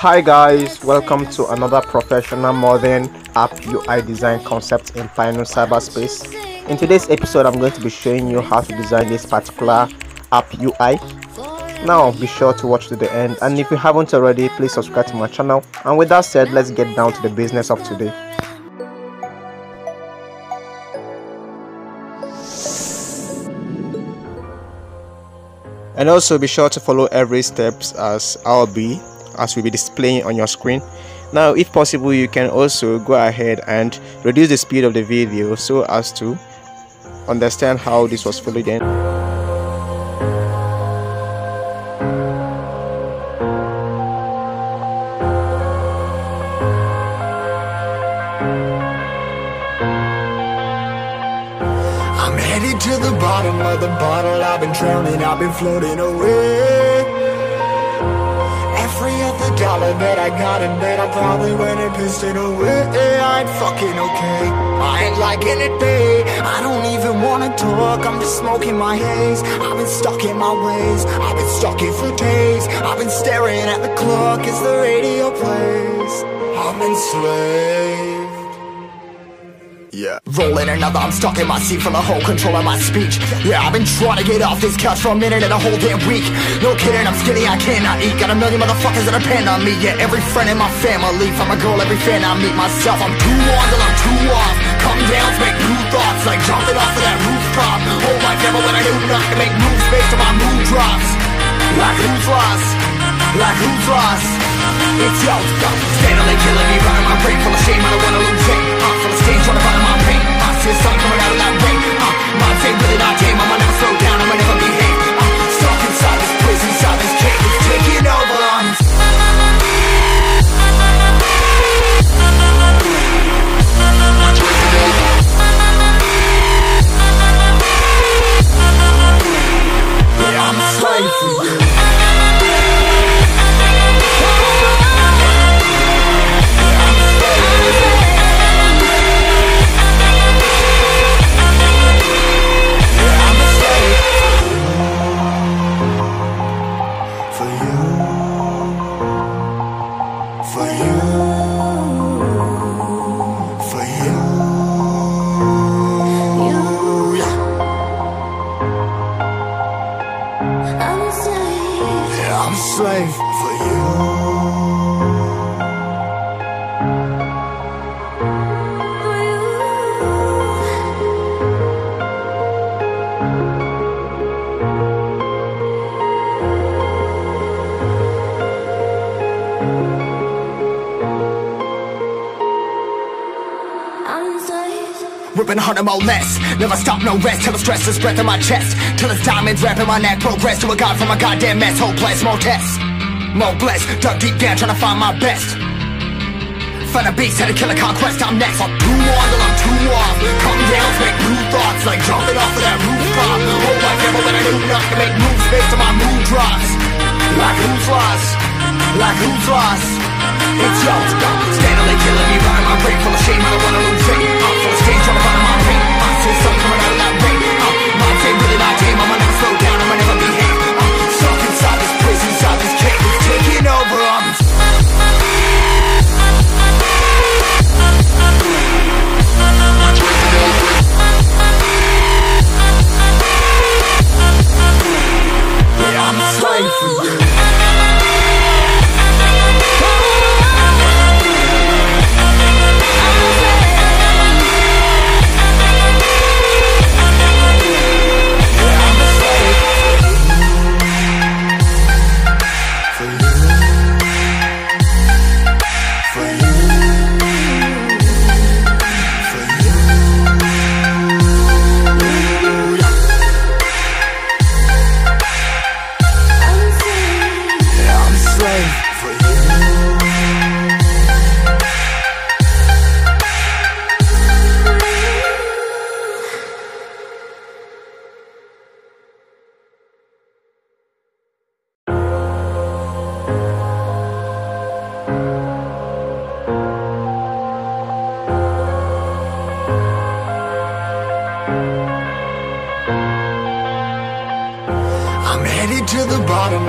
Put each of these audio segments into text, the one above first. Hi guys, welcome to another professional modern app UI design concept in Pinus Cyberspace. In today's episode, I'm going to be showing you how to design this particular app UI. Now be sure to watch to the end, and if you haven't already, please subscribe to my channel. And with that said, let's get down to the business of today. And also be sure to follow every steps as we'll be displaying on your screen. Now if possible, you can also go ahead and reduce the speed of the video so as to understand how this was followed in. I'm headed to the bottom of the bottle. I've been drowning, I've been floating away. Every other dollar that I got in bed, I probably went and pissed it away. I ain't fucking okay, I ain't liking it, babe. I don't even wanna talk, I'm just smoking my haze. I've been stuck in my ways, I've been stuck here for days. I've been staring at the clock as the radio plays. I'm enslaved. Yeah. Rolling another, I'm stuck in my seat from the whole control of my speech. Yeah, I've been trying to get off this couch for a minute and a whole damn week. No kidding, I'm skinny, I cannot eat. Got a million motherfuckers that depend on me. Yeah, every friend in my family, from a girl, every fan I meet myself. I'm too on till I'm too off. Come down, make new thoughts, like jumping off of that rooftop. Hold my devil when I do not to make moves based on my mood drops. Like who's lost? Like who's lost? It's yo, steadily killing me, running my brain full of shame. I don't wanna lose it. Full of stage, trying to find my pain. I see a sun coming out of that rain. My day really not game. I'ma never slow down, I'ma never behave. Stuck inside this prison, inside this cage, it's taking over on me. Yeah, I'm a slave for you. I'm a slave for you. For you. I'm a slave. Ripping harder, more less. Never stop, no rest, till the stress is breath in my chest. Till it's diamonds wrapping my neck, progress to a god from a goddamn mess. Hopeless, more tests, more blessed. Dug deep down, trying to find my best. Find a beast, had to kill a conquest, I'm next. I'm too on till I'm too off. Come down, make new thoughts, like jumping off of that rooftop. Hold my devil when I do not to make moves based on my mood drops. Like who's lost? Like who's lost? It's y'all steadily killing me, running my brain full of shame. I don't wanna lose it. I'm full of stage, trying to find my pain. I see something coming out of that rain. My day, really my game. I'ma never slow down, I'ma never behave. I'm stuck inside this prison, inside this cage, it's taking over on me. Yeah, I'm a slave for you. To the bottom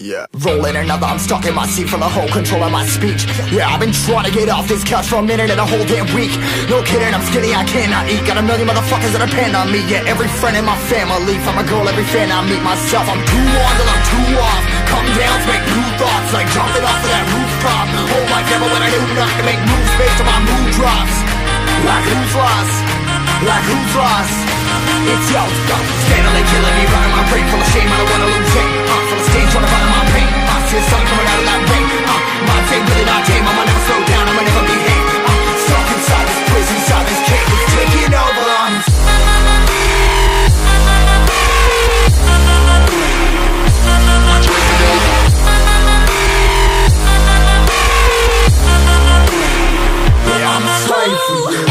Yeah. Rolling another, I'm stuck in my seat, from the whole control of my speech. Yeah, I've been trying to get off this couch for a minute and a whole damn week. No kidding, I'm skinny, I cannot eat. Got a million motherfuckers that depend on me. Yeah, every friend in my family, from a girl, every fan I meet myself. I'm too on till I'm too off. Come down to make new thoughts, like jumping off of that rooftop. Hold my camera when I do not to make moves based on my mood drops. Like who's lost? Like who's lost? It's yo, standing killing me, running my brain full of shame. I don't wanna lose it. Full of stage, wanna find my pain. I see a sun coming out of that rain. My day, really not game. I'ma never slow down, I'ma never behave. Stuck inside this prison, inside this cage, it's taking over. Yeah, I'm a slave for you.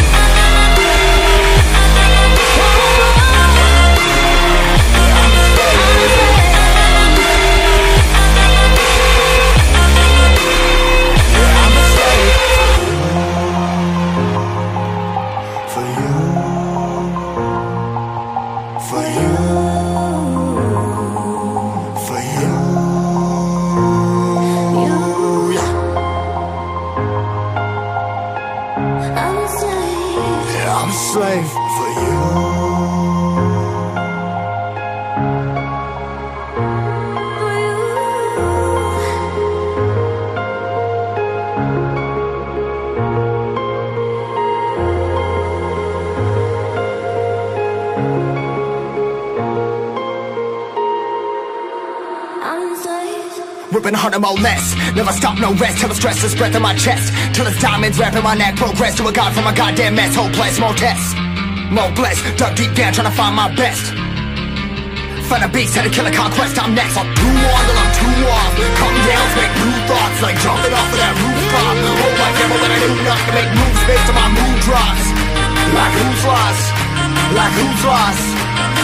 Ripping hard and more less, never stop, no rest, till the stress is breath in my chest, till it's diamonds wrapping my neck. Progress to a god from a goddamn mess. Hopeless, more tests, more blessed. Dug deep down, trying to find my best. Find a beast, had to kill a conquest, I'm next. I'm too on till I'm too off. Come down, make new thoughts, like jumping off of that rooftop. Hold my camera when I do not to make moves based on my mood drops. Like who's lost? Like who's lost?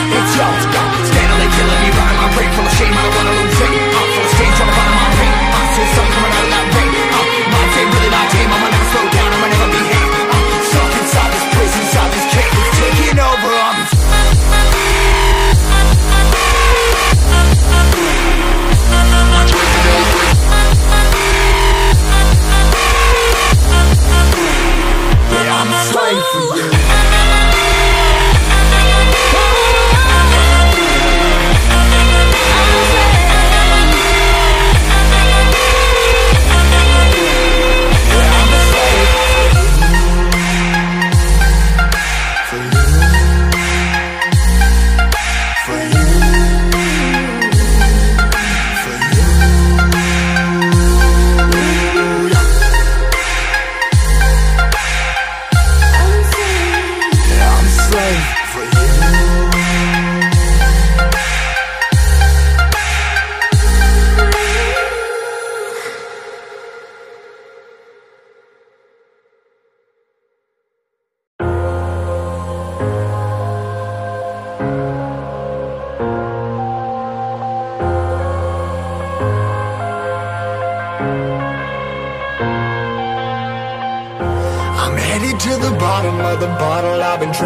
It's yo, standing killing me, running my brain full of shame. I don't wanna lose it. I'm full of stage, trying to find my pain. I see something coming out of that rain. My day, really not game. I'ma never slow down, I'ma never behave. I'm stuck inside this prison, inside this cage, it's taking over. Yeah, I'm a slave for you.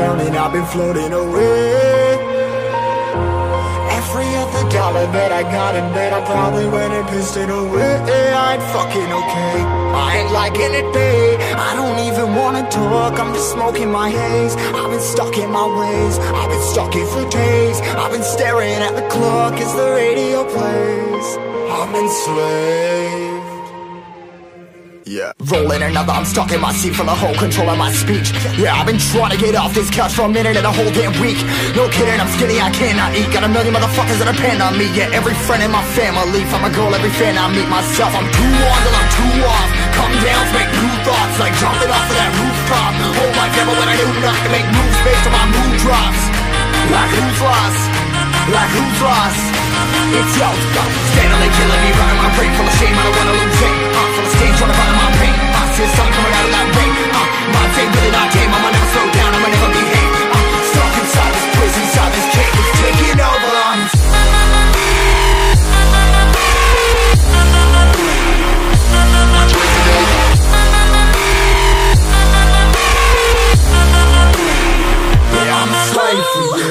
I've been floating away. Every other dollar that I got in bed, I probably went and pissed it away. I ain't fucking okay, I ain't liking it, babe. I don't even wanna talk, I'm just smoking my haze. I've been stuck in my ways, I've been stuck here for days. I've been staring at the clock as the radio plays. I'm enslaved. Yeah. Rolling another, I'm stuck in my seat, from the whole control of my speech. Yeah, I've been trying to get off this couch for a minute and a whole damn week. No kidding, I'm skinny, I cannot eat. Got a million motherfuckers that depend on me. Yeah, every friend in my family, from a girl, every fan I meet myself. I'm too on till I'm too off. Come down to make new thoughts, like jumping off of that rooftop. Hold my camera when I do not to make moves based on my mood drops. Like who's lost? Like who's lost? It's yo, standing killing me, running my brain full of shame. I don't wanna lose it. Full of stage, trying to find my pain. bitches, I'm coming out of that ring. Monte with it, I came, I'ma never slow down, I'ma never be hit. Stuck inside this prison, inside this cage, it's taking over. Yeah, I'm a slave for you.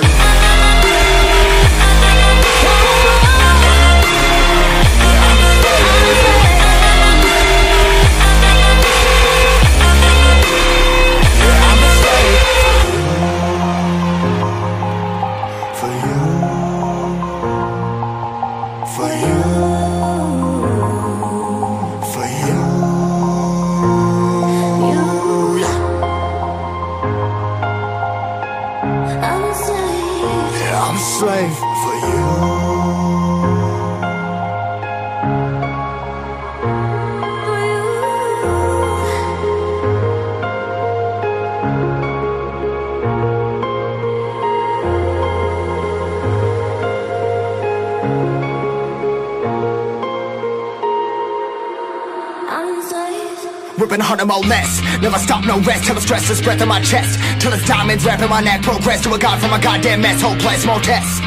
Ripping harder, more less. Never stop, no rest. Till the stress is breath in my chest. Till it's diamonds wrapping my neck. Progress to a god from a goddamn mess. Hopeless, more tests,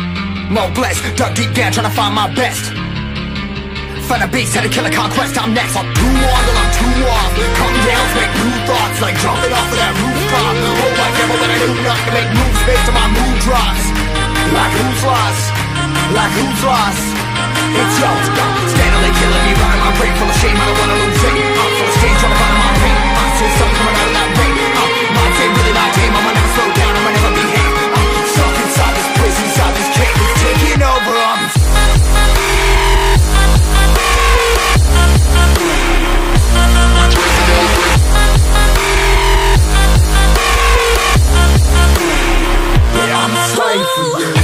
more blessed. Dug deep down, trying to find my best. Find a beast, had to kill a conquest. I'm next. I'm too on till I'm too off. Come down, make new thoughts. Like dropping off of that rooftop. Hold my devil that I do not. To make moves based on my mood drops. Like who's lost? Like who's lost? It's yours, steadily killing me, running my brain full of shame, I don't wanna lose it. I'm full of stage, trying to find my pain. I see something coming out of that ring. Mine's ain't really my game, I'ma never slow down, I'ma never behave. Stuck inside this place, inside this cave, it's taking over. Yeah, I'm a slave for you.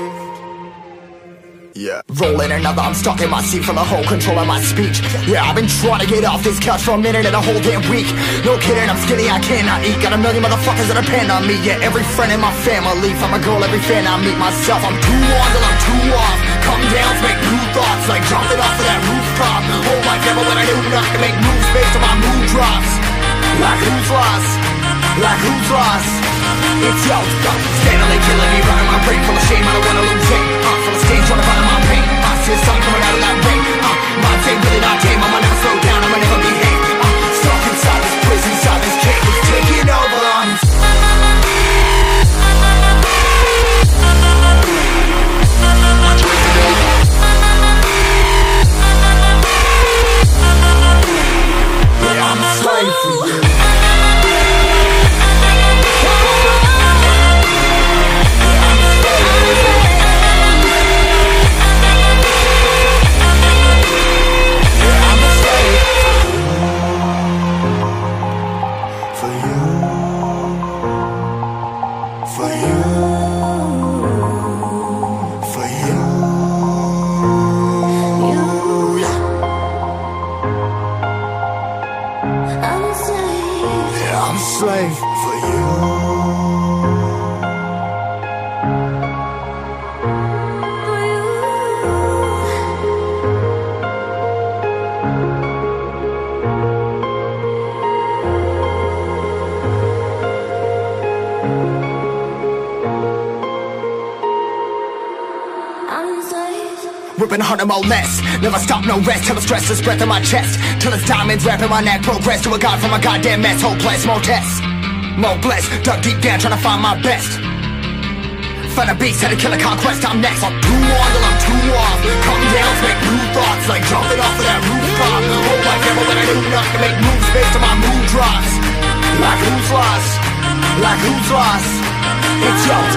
Yeah. Rolling another, I'm stuck in my seat for the whole control of my speech. Yeah, I've been trying to get off this couch for a minute and a whole damn week. No kidding, I'm skinny, I cannot eat. Got a million motherfuckers that depend on me. Yeah, every friend in my family. From a girl, every fan I meet myself. I'm too on till I'm too off. Come down, make new thoughts. Like dropping off of that rooftop. Hold my devil when I do not. To make moves based on my mood drops. Like who's lost? Like who's lost? It's yo, steadily killing me, running my brain full of shame, I don't wanna lose it. Full of stage, trying to find my pain. I see something coming out of that ring. Mine's ain't really my game, I'ma never slow down, I'ma never behave. Stuck inside this prison, inside this cage, it's taking over. Yeah, I'm a slave for you. Slave for you. Ripping harder, more less. Never stop, no rest. Till the stress is breath in my chest. Till it's diamonds wrapping my neck. Progress to a god from a goddamn mess. Hopeless, more tests, more blessed. Dug deep down, trying to find my best. Find a beast, had to kill a conquest. I'm next. I'm too on till I'm too off. Come down, make new thoughts. Like dropping off of that rooftop. Hope I never let I do enough to make moves based on my mood drops. Like who's lost? Like who's lost? It's yours.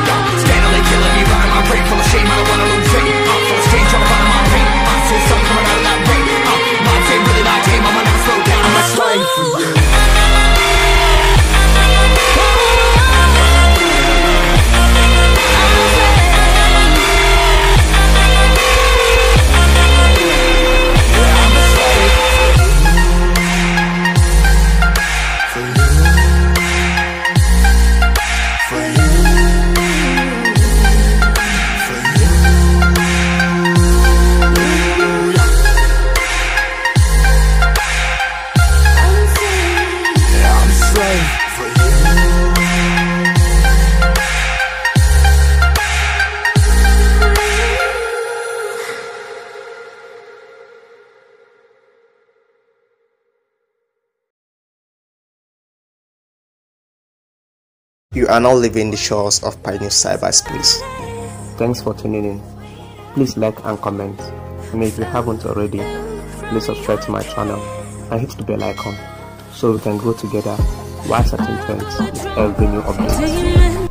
Steadily killing me, running my brain full of shame. I don't wanna lose it. I'm full of shame, trying to find my pain. I see something coming out of that rain. My team, really my team. I'ma never slow down. I'm a slave for you. You are now leaving the shores of Pinus cyberspace. Thanks for tuning in. Please like and comment. And if you haven't already, please subscribe to my channel and hit the bell icon so we can grow together while certain trends with every new update.